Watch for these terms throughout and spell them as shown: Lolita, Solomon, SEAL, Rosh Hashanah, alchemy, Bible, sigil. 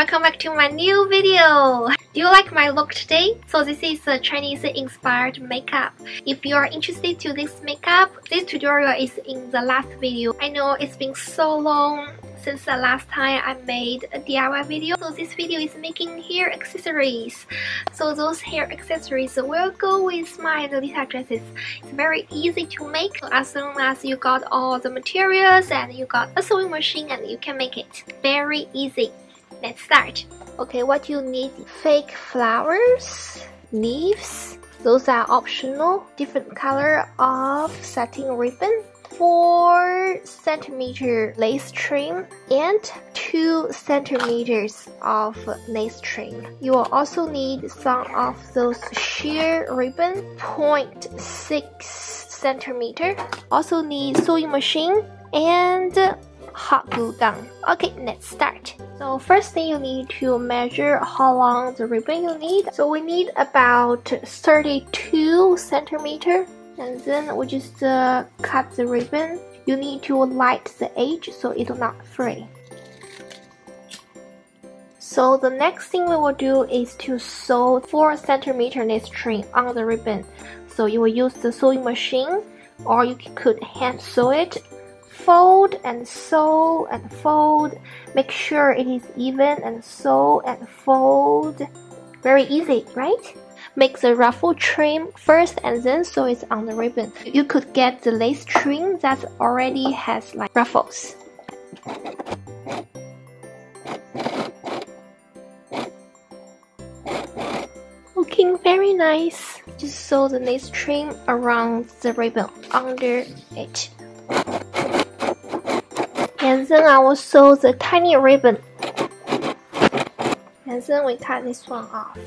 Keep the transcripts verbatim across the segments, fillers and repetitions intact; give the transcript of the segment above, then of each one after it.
welcome back to my new video. Do you like my look today? So this is a Chinese inspired makeup. If you are interested to this makeup, this tutorial is in the last video. I know it's been so long since the last time I made a D I Y video. So this video is making hair accessories. So those hair accessories will go with my Lolita dresses. It's very easy to make. So as long as you got all the materials and you got a sewing machine, and you can make it very easy. Let's start. Okay, what you need: fake flowers, leaves, those are optional, different color of satin ribbon, four centimeter lace trim, and two centimeters of lace trim. You will also need some of those sheer ribbon, zero point six centimeter. Also need sewing machine and hot glue gun. Okay, let's start. So first thing, you need to measure how long the ribbon you need. So we need about thirty-two centimeter, and then we just uh, cut the ribbon. You need to light the edge so it will not fray. So the next thing we will do is to sew four centimeter lace string on the ribbon. So you will use the sewing machine, or you could hand sew it. Fold and sew and fold. Make sure it is even and sew and fold. Very easy, right? Make the ruffle trim first and then sew it on the ribbon. You could get the lace trim that already has like ruffles. Looking very nice. Just sew the lace trim around the ribbon under it. And then I will sew the tiny ribbon. And then we cut this one off.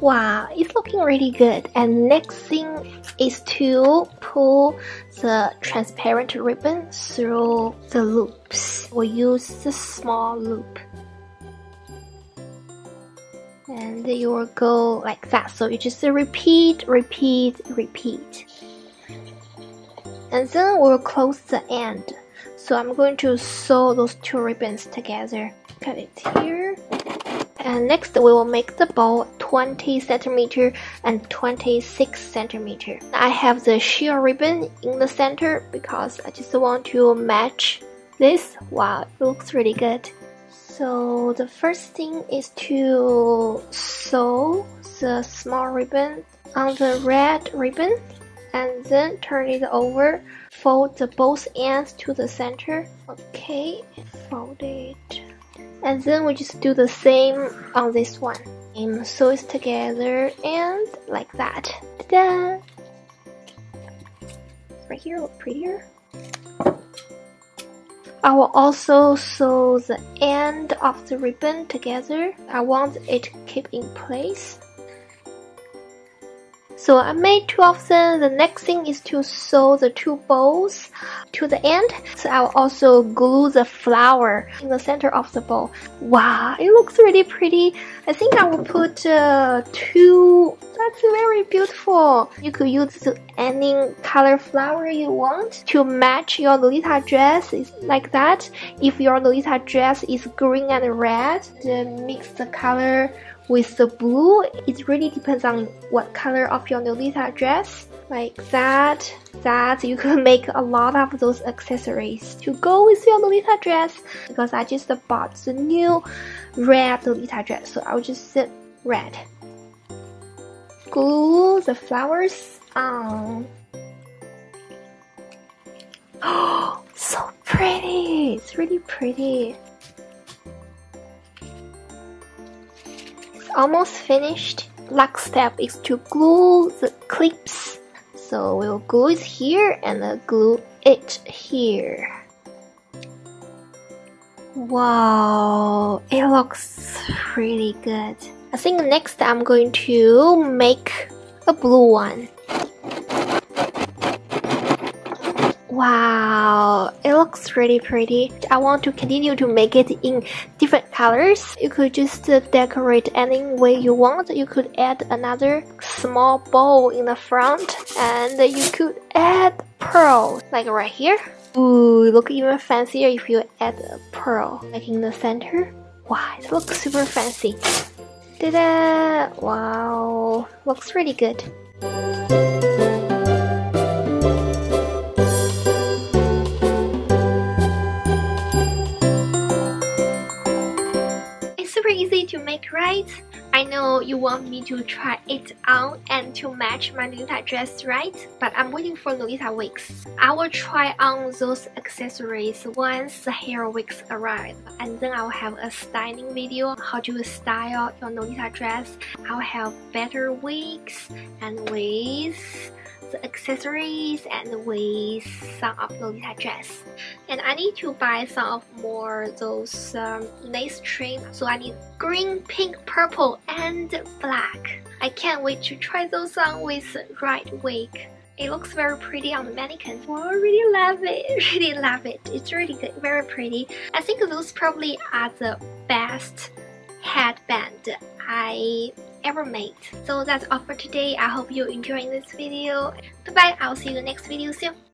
Wow, it's looking really good. And next thing is to pull the transparent ribbon through the loops. We'll use the small loop. And you will go like that. So you just repeat, repeat, repeat. And then we'll close the end. So I'm going to sew those two ribbons together. Cut it here. And next we will make the bow twenty centimeter and twenty-six centimeter. I have the sheer ribbon in the center because I just want to match this. Wow, it looks really good. So the first thing is to sew the small ribbon on the red ribbon. And then turn it over, fold the both ends to the center. Okay, fold it. And then we just do the same on this one. And sew it together and like that. Ta-da! Right here, look prettier. I will also sew the end of the ribbon together. I want it to keep in place. So I made two of them. The next thing is to sew the two bows to the end. So I'll also glue the flower in the center of the bow. Wow, it looks really pretty. I think I will put uh, two. That's very beautiful. You could use any color flower you want to match your Lolita dress. It's like that. If your Lolita dress is green and red, then mix the color with the blue. It really depends on what color of your Lolita dress. Like that, that you can make a lot of those accessories to go with your Lolita dress. Because I just bought the new red Lolita dress, so I'll just sit red. Glue the flowers on. Oh, so pretty! It's really pretty. Almost finished. Last step is to glue the clips. So we'll glue it here and uh, glue it here. Wow, it looks really good. I think next I'm going to make a blue one. Wow, it looks really pretty. I want to continue to make it in different colors. You could just decorate any way you want. You could add another small bow in the front, and you could add pearls, like right here. Ooh, look even fancier if you add a pearl, like in the center. Wow, it looks super fancy. Ta-da! Wow, looks really good. It's super easy to make, right? I know you want me to try it on and to match my Lolita dress, right? But I'm waiting for Lolita wigs. I will try on those accessories once the hair wigs arrive, and then I'll have a styling video how to style your Lolita dress. I'll have better wigs and with the accessories and with some of Lolita dress. And I need to buy some of more those um, lace trim, so I need green, pink, purple and black. I can't wait to try those on with right wig. It looks very pretty on the mannequin. Oh, I really love it, really love it. It's really good, very pretty. I think those probably are the best headband I ever made. So that's all for today. I hope you're enjoying this video. Bye bye, I'll see you in the next video soon.